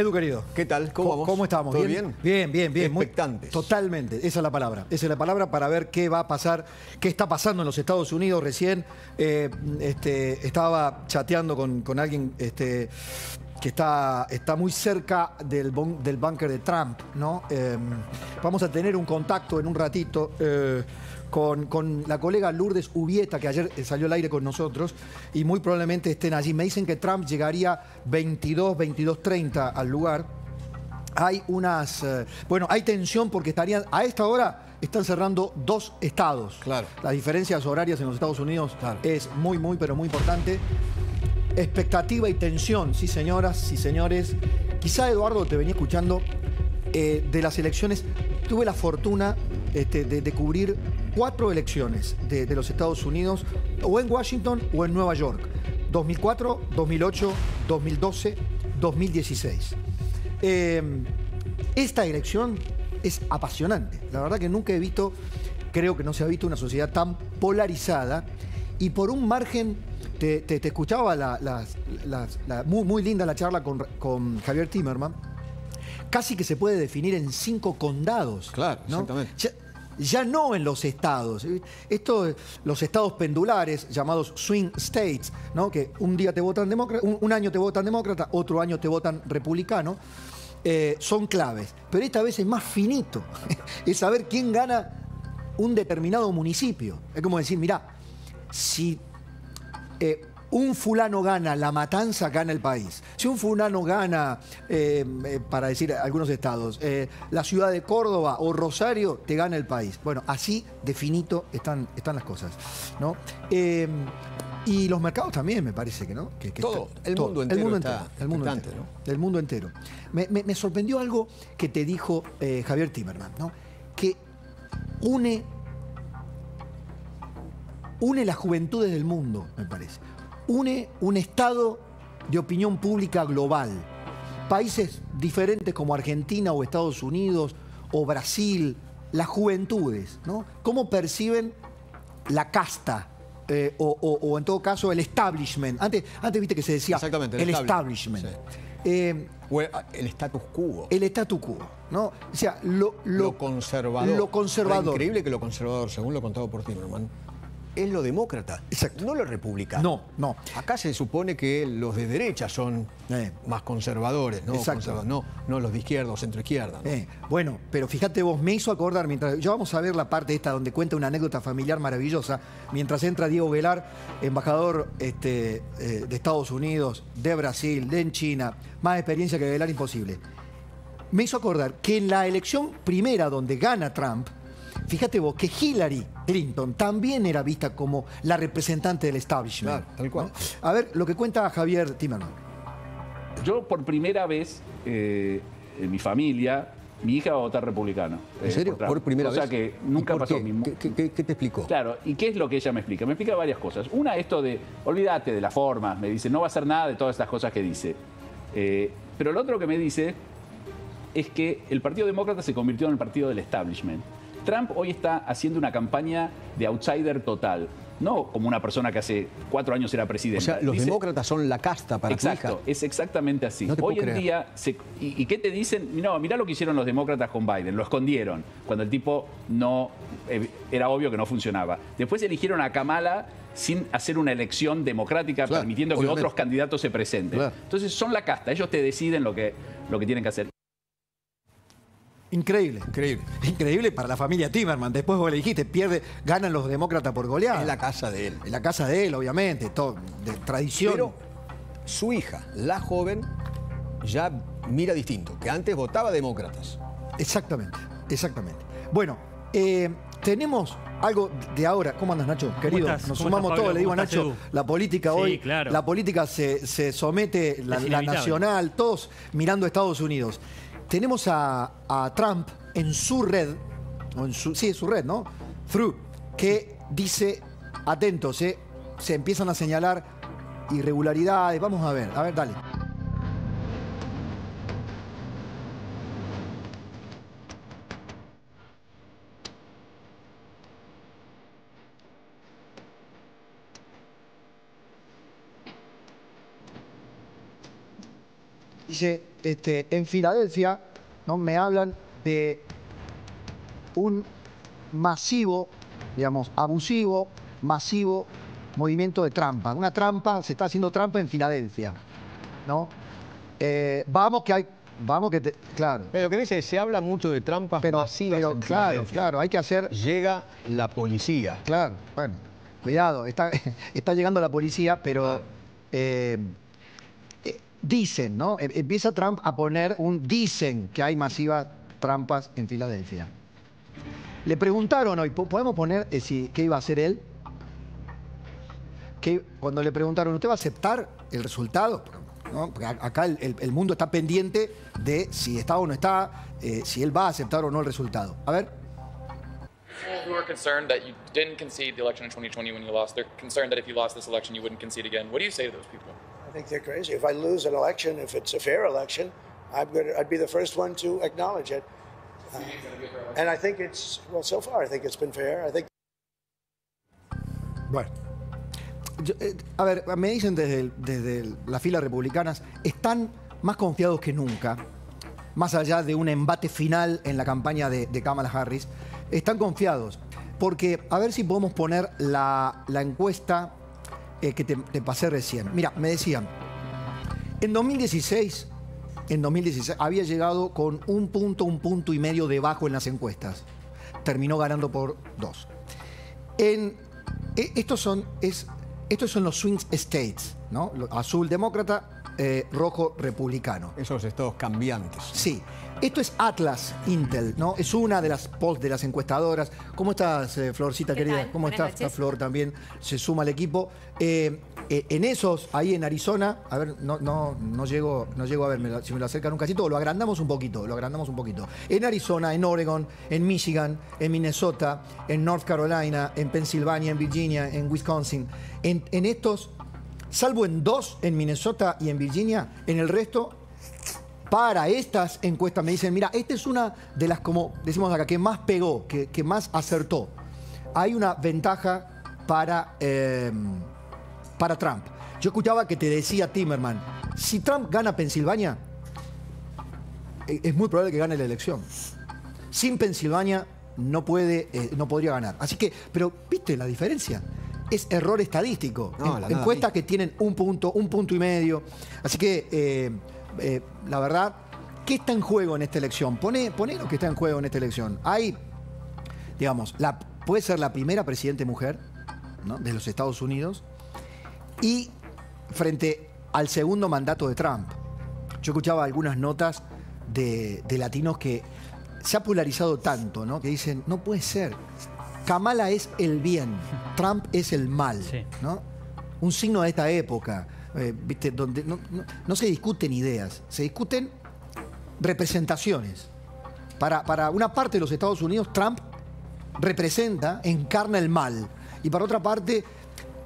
Edu, querido. ¿Qué tal? ¿Cómo estamos? ¿Todo bien? Bien. Expectantes. Totalmente. Esa es la palabra. Esa es la palabra para ver qué va a pasar, qué está pasando en los Estados Unidos. Recién estaba chateando con alguien que está muy cerca del búnker de Trump, ¿no? Vamos a tener un contacto en un ratito con la colega Lourdes Ubieta, que ayer salió al aire con nosotros, y muy probablemente estén allí. Me dicen que Trump llegaría 22:30 al lugar. Hay hay tensión porque estarían a esta hora. Están cerrando dos estados. Claro. Las diferencias horarias en los Estados Unidos, claro, es muy importante. Expectativa y tensión, sí señoras, sí señores. Quizá, Eduardo, te venía escuchando de las elecciones. Tuve la fortuna de cubrir 4 elecciones de los Estados Unidos, o en Washington o en Nueva York. 2004, 2008, 2012, 2016. Esta elección es apasionante. La verdad que nunca he visto, creo que no se ha visto una sociedad tan polarizada y por un margen. Te escuchaba muy linda la charla con Javier Timerman. Casi que se puede definir en 5 condados. Claro, ¿no? Exactamente. Ya no en los estados. Esto, los estados pendulares, llamados swing states, ¿no? Que un día te votan demócrata, un año te votan demócrata, otro año te votan republicano. Son claves. Pero esta vez es más finito. Es saber quién gana un determinado municipio. Es como decir, mirá, si un fulano gana La Matanza, gana el país. Si un fulano gana, para decir algunos estados, la ciudad de Córdoba o Rosario, te gana el país. Bueno, así de finito están las cosas, ¿no? Y los mercados también, me parece que no. El mundo entero. Me sorprendió algo que te dijo Javier Timerman, ¿no? Que une las juventudes del mundo, me parece. Une un estado de opinión pública global. Países diferentes como Argentina o Estados Unidos o Brasil, las juventudes, ¿no? ¿Cómo perciben la casta? O en todo caso el establishment. Antes viste que se decía el establishment. Sí. El status quo. El status quo, ¿no? O sea, lo conservador. Lo conservador. Es increíble que lo conservador, según lo contado por Timerman, es lo demócrata. Exacto. No lo republicano. No. Acá se supone que los de derecha son más conservadores, ¿no? No los de izquierda o centroizquierda, ¿no? Bueno, pero fíjate vos, me hizo acordar mientras. Ya vamos a ver la parte esta donde cuenta una anécdota familiar maravillosa. Mientras entra Diego Velar, embajador de Estados Unidos, de Brasil, de China, más experiencia que Velar imposible. Me hizo acordar que en la elección primera donde gana Trump, fíjate vos que Hillary Clinton también era vista como la representante del establishment. Claro, tal cual. ¿No? A ver lo que cuenta Javier Timerman. Yo por primera vez en mi familia, mi hija va a votar republicano. ¿En serio? ¿Por primera vez? O sea que nunca pasó lo mismo. ¿Qué te explicó? Claro, ¿y qué es lo que ella me explica? Me explica varias cosas. Una, esto de, olvídate de las formas, me dice, no va a hacer nada de todas estas cosas que dice. Pero lo otro que me dice es que el Partido Demócrata se convirtió en el partido del establishment. Trump hoy está haciendo una campaña de outsider total, no como una persona que hace 4 años era presidente. O sea, los demócratas son la casta para tu hija. Exacto, es exactamente así. No te puedo creer. Hoy en día, ¿y qué te dicen? No, mirá lo que hicieron los demócratas con Biden, lo escondieron, cuando el tipo no, era obvio que no funcionaba. Después eligieron a Kamala sin hacer una elección democrática, claro, permitiendo que otros candidatos se presenten. Claro. Entonces son la casta, ellos te deciden lo que tienen que hacer. Increíble para la familia Timerman. Después vos le dijiste, ganan los demócratas por goleada. Es la casa de él. Es la casa de él, obviamente, todo de tradición. Pero su hija, la joven, ya mira distinto, que antes votaba demócratas. Exactamente. Bueno, tenemos algo de ahora. ¿Cómo andas, Nacho? Querido, nos sumamos todos. Le digo a Nacho, la política hoy, claro, la política se somete, la nacional, todos mirando a Estados Unidos. Tenemos a Trump en su red, ¿no? Through, que dice, atentos, se empiezan a señalar irregularidades. Vamos a ver, dale. Dice, en Filadelfia, ¿no? Me hablan de un masivo, digamos, abusivo, masivo movimiento de trampa. Una trampa, se está haciendo trampa en Filadelfia, ¿no? Vamos que hay... Vamos que te, claro. Pero lo que dice, se habla mucho de trampas masivas. Pero, claro, claro, hay que hacer... Llega la policía. Claro, bueno, cuidado, está llegando la policía, pero dicen, ¿no? Empieza Trump a poner un dicen que hay masivas trampas en Filadelfia. Le preguntaron hoy, ¿podemos poner qué iba a hacer él? Que cuando le preguntaron, ¿usted va a aceptar el resultado? ¿No? Porque acá el mundo está pendiente de si está o no está, si él va a aceptar o no el resultado. A ver. Who are concerned that you didn't concede the election in 2020 when you lost? They're concerned that if you lost this election, you wouldn't concede again. What do you say to those people? I think they're crazy. If I lose an election, if it's a fair election, I'd be the first one to acknowledge it. And I think it's, well, so far, I think it's been fair. I think. Bueno. Yo, a ver, me dicen desde las filas republicanas, están más confiados que nunca, más allá de un embate final en la campaña de Kamala Harris, están confiados, porque a ver si podemos poner la encuesta que te pasé recién. Mira, me decían, en 2016 había llegado con un punto y medio debajo en las encuestas, terminó ganando por 2. Estos son los swing states, ¿no? Azul demócrata, rojo republicano. Esos estados cambiantes. Sí. Esto es Atlas Intel, ¿no? Es una de las polls de las encuestadoras. ¿Cómo estás, Florcita querida? ¿Tal? ¿Cómo estás? Esta Flor también se suma al equipo. En esos, ahí en Arizona, a ver, no llego a ver, si me lo acercan un cachito, lo agrandamos un poquito. En Arizona, en Oregon, en Michigan, en Minnesota, en North Carolina, en Pensilvania, en Virginia, en Wisconsin. En estos, salvo en 2, en Minnesota y en Virginia, en el resto... Para estas encuestas me dicen, mira, esta es una de las, como decimos acá, que más pegó, que más acertó. Hay una ventaja para Trump. Yo escuchaba que te decía Timerman, si Trump gana Pensilvania, es muy probable que gane la elección. Sin Pensilvania no podría ganar. Así que, pero ¿viste la diferencia? Es error estadístico. No, encuestas que tienen un punto y medio. Así que... la verdad, ¿qué está en juego en esta elección? Poné lo que está en juego en esta elección. Hay, digamos, puede ser la primera presidente mujer, ¿no? de los Estados Unidos, y frente al segundo mandato de Trump. Yo escuchaba algunas notas de latinos que se ha polarizado tanto, ¿no? que dicen, no puede ser, Kamala es el bien, Trump es el mal, sí. ¿no? Un signo de esta época. ¿Viste? Donde no se discuten ideas, se discuten representaciones. Para una parte de los Estados Unidos, Trump representa, encarna el mal. Y para otra parte,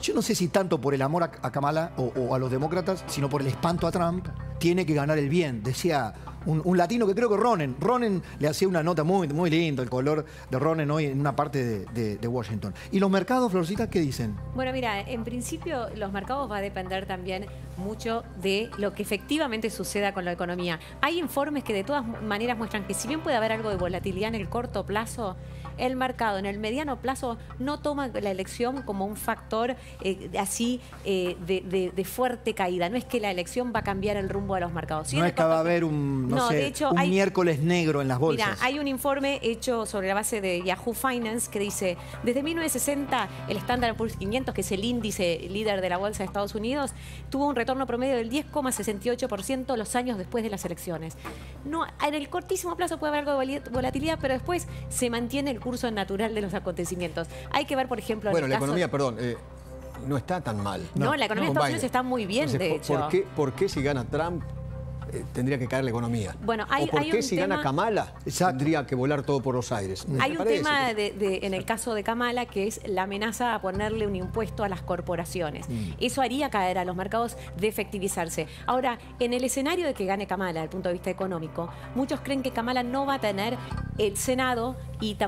yo no sé si tanto por el amor a Kamala o a los demócratas, sino por el espanto a Trump, tiene que ganar el bien. Decía un latino que creo que Ronen le hacía una nota muy, muy linda, el color de Ronen hoy en una parte de Washington. ¿Y los mercados, Florcita, qué dicen? Bueno, mira, en principio los mercados va a depender también mucho de lo que efectivamente suceda con la economía. Hay informes que de todas maneras muestran que si bien puede haber algo de volatilidad en el corto plazo, el mercado en el mediano plazo no toma la elección como un factor de fuerte caída. No es que la elección va a cambiar el rumbo de los mercados. Si no es que va a haber un... No, de hecho, un miércoles negro en las bolsas. Mira, hay un informe hecho sobre la base de Yahoo Finance que dice, desde 1960 el Standard Poor's 500, que es el índice líder de la bolsa de Estados Unidos, tuvo un retorno promedio del 10,68% los años después de las elecciones. No, en el cortísimo plazo puede haber algo de volatilidad, pero después se mantiene el curso natural de los acontecimientos. Hay que ver, por ejemplo... Bueno, la economía, perdón... no está tan mal. No, la economía de Estados Unidos está muy bien. Entonces, de hecho. ¿Por qué si gana Trump... tendría que caer la economía? Bueno, ¿o por qué si gana Kamala tendría que volar todo por los aires? Hay un tema en el caso de Kamala que es la amenaza a ponerle un impuesto a las corporaciones. Eso haría caer a los mercados de efectivizarse. Ahora, en el escenario de que gane Kamala desde el punto de vista económico, muchos creen que Kamala no va a tener el Senado y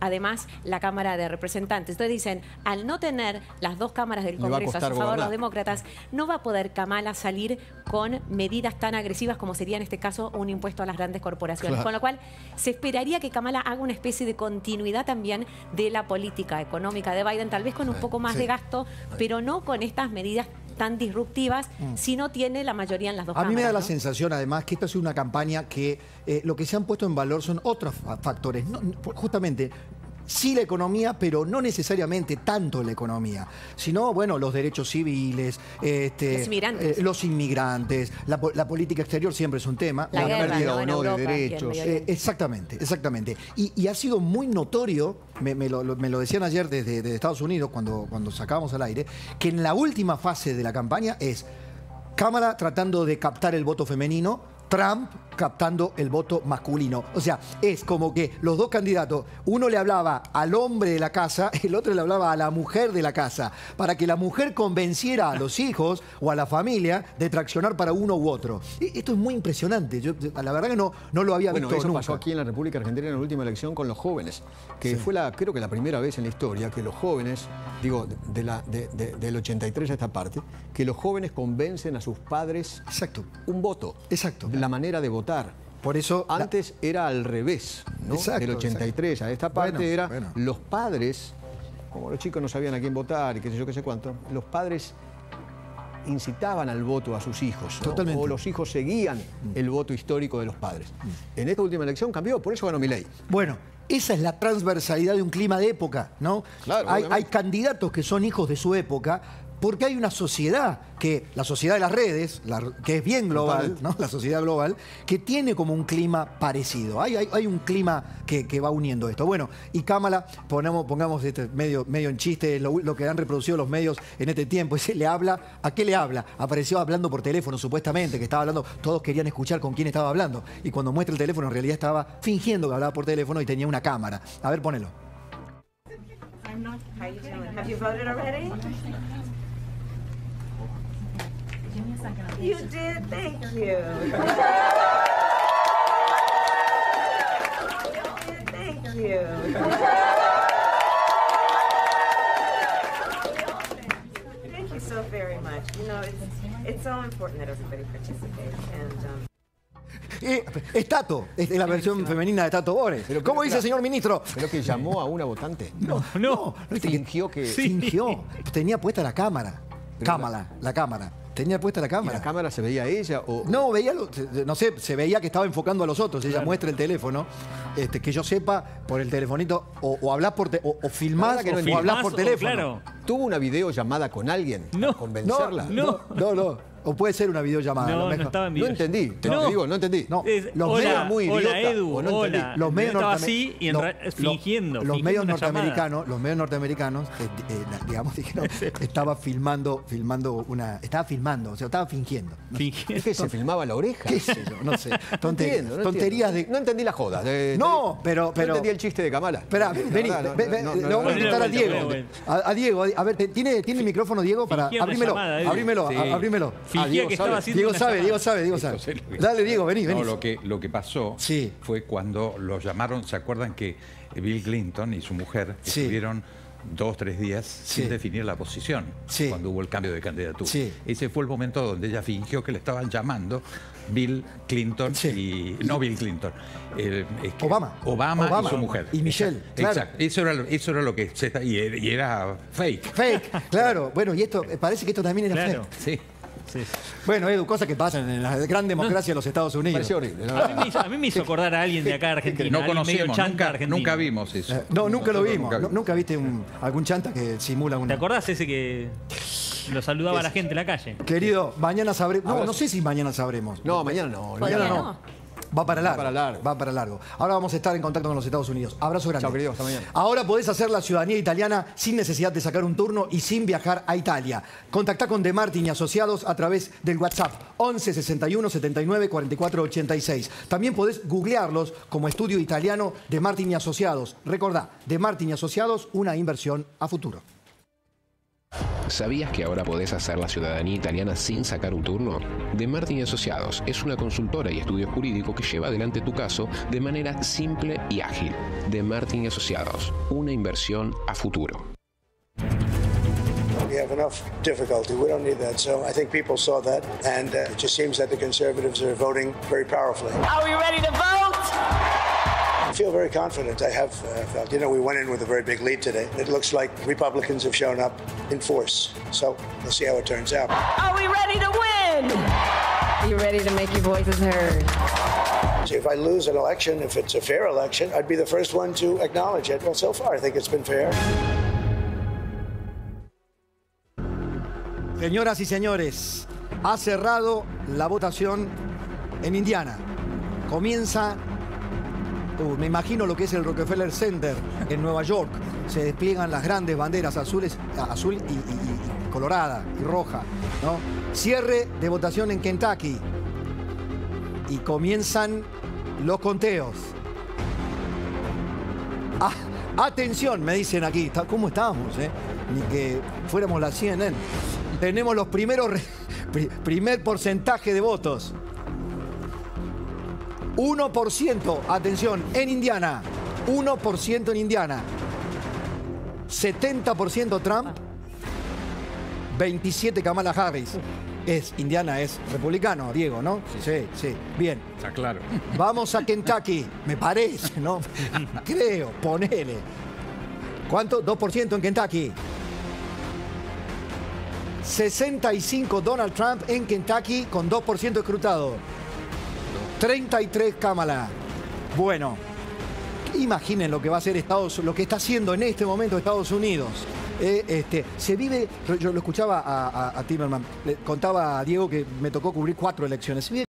además la Cámara de Representantes. Entonces dicen, al no tener las dos cámaras del Congreso a su favor, los demócratas, no va a poder Kamala salir con medidas tan agresivas como sería en este caso un impuesto a las grandes corporaciones. Claro. Con lo cual se esperaría que Kamala haga una especie de continuidad también de la política económica de Biden, tal vez con un poco más de gasto, pero no con estas medidas tan disruptivas, si no tiene la mayoría en las dos cámaras. A mí me da la sensación, además, que esta es una campaña que lo que se han puesto en valor son otros factores. No, justamente, sí la economía, pero no necesariamente tanto la economía, sino, bueno, los derechos civiles, los inmigrantes, la política exterior siempre es un tema. La pérdida o no de derechos. Exactamente, exactamente. Y ha sido muy notorio, me lo decían ayer desde Estados Unidos, cuando sacábamos al aire, que en la última fase de la campaña es Kamala tratando de captar el voto femenino, Trump captando el voto masculino. O sea, es como que los dos candidatos, uno le hablaba al hombre de la casa, el otro le hablaba a la mujer de la casa, para que la mujer convenciera a los hijos o a la familia de traccionar para uno u otro. Y esto es muy impresionante. Yo, la verdad que no lo había visto nunca. Pasó aquí en la República Argentina en la última elección con los jóvenes, que fue creo que la primera vez en la historia que los jóvenes, digo, del 83 a esta parte, que los jóvenes convencen a sus padres un voto. Exacto. La manera de votar. Por eso antes era al revés, ¿no? Exacto, del 83 a esta parte los padres, como los chicos no sabían a quién votar y qué sé yo, qué sé cuánto, los padres incitaban al voto a sus hijos, ¿no? Totalmente. O los hijos seguían el voto histórico de los padres. En esta última elección cambió, por eso ganó Milei. Esa es la transversalidad de un clima de época, ¿no? Claro, hay candidatos que son hijos de su época, porque hay una sociedad, la sociedad de las redes, que es bien global, ¿no? La sociedad global, que tiene como un clima parecido. Hay un clima que va uniendo esto. Bueno, y Kamala, pongamos este medio en chiste, lo que han reproducido los medios en este tiempo, es ¿a qué le habla? Apareció hablando por teléfono, supuestamente, que estaba hablando, todos querían escuchar con quién estaba hablando. Y cuando muestra el teléfono, en realidad estaba fingiendo que hablaba por teléfono y tenía una cámara. A ver, ponelo. You did, thank you. Thank you. Thank you so very much. You know, it's so important that everybody participates and. Es Tato, es la versión femenina de Tato Bores. ¿Cómo dice, señor ministro? Creo que llamó a una votante. No. Fingió que... Fingió. Tenía puesta la cámara. La cámara. Tenía puesta la cámara. ¿Y la cámara se veía a ella? No, no sé, se veía que estaba enfocando a los otros. Ella muestra el teléfono. Que yo sepa, por el telefonito, o filmás o hablás por teléfono. Claro. ¿Tuvo una videollamada con alguien para convencerla? No. O puede ser una videollamada. No entendí. Los medios norteamericanos, digamos, dijeron, estaba filmando, o sea, estaba fingiendo. ¿Es que se filmaba la oreja? ¿Qué sé yo? No sé. Tonterías de... No entendí la joda. No, pero... No entendí el chiste de Kamala. Espera, vení, le vamos a preguntar a Diego. A Diego, a ver, ¿tiene el micrófono, Diego? Abrímelo. Diego sabe. Dale, Diego, vení. Lo que pasó fue cuando los llamaron. ¿Se acuerdan que Bill Clinton y su mujer estuvieron 2 o 3 días sin definir la posición cuando hubo el cambio de candidatura? Ese fue el momento donde ella fingió que le estaban llamando Bill Clinton y... No Bill Clinton. Obama y su mujer. Y Michelle. Exacto. Eso era lo que... Y era fake. Fake, claro. Bueno, y esto... Parece que esto también era fake. Sí. Sí. Bueno, Edu, cosas que pasan en la gran democracia de los Estados Unidos. Horrible, ¿no? A mí me hizo acordar a alguien de acá, Argentina. No conocíamos, nunca vimos eso. Nunca viste algún chanta que simula una... ¿Te acordás ese que lo saludaba a la gente en la calle? Querido, mañana sabremos... No sé si mañana sabremos. No, mañana no. Mañana no. Va para largo. Ahora vamos a estar en contacto con los Estados Unidos. Abrazo grande. Chao, querido, hasta mañana. Ahora podés hacer la ciudadanía italiana sin necesidad de sacar un turno y sin viajar a Italia. Contactá con De Martini y Asociados a través del WhatsApp 11 61 79 44 86. También podés googlearlos como Estudio Italiano De Martini y Asociados. Recordá, De Martini y Asociados, una inversión a futuro. ¿Sabías que ahora podés hacer la ciudadanía italiana sin sacar un turno? De Martini y Asociados es una consultora y estudio jurídico que lleva adelante tu caso de manera simple y ágil. De Martini y Asociados, una inversión a futuro. enough difficulty. We don't need that. So I think people saw that, and it just seems that the conservatives are voting very powerfully. Are we ready to vote? I feel very confident. I have felt, you know, we went in with a very big lead today. It looks like Republicans have shown up in force. So we'll see how it turns out. Are we ready to win? Are you ready to make your voices heard? See, if I lose an election, if it's a fair election, I'd be the first one to acknowledge it. Well, so far, I think it's been fair. Señoras y señores, ha cerrado la votación en Indiana. Comienza... me imagino lo que es el Rockefeller Center en Nueva York. Se despliegan las grandes banderas azules, azul y colorada y roja, ¿no? Cierre de votación en Kentucky. Y comienzan los conteos. Ah, atención, me dicen aquí. ¿Cómo estamos? Ni que fuéramos la CNN. Tenemos los primer porcentaje de votos. 1%, atención, en Indiana. 1% en Indiana. 70% Trump, 27% Kamala Harris. Indiana es republicano, Diego, ¿no? Sí. Bien. Está claro. Vamos a Kentucky, me parece, ¿no? Creo, ponele. ¿Cuánto? 2% en Kentucky. 65% Donald Trump en Kentucky con 2% escrutado. 33 Kamala. Bueno, imaginen lo que va a ser Estados, lo que está haciendo en este momento Estados Unidos. Se vive, yo lo escuchaba a Timerman, le contaba a Diego que me tocó cubrir 4 elecciones.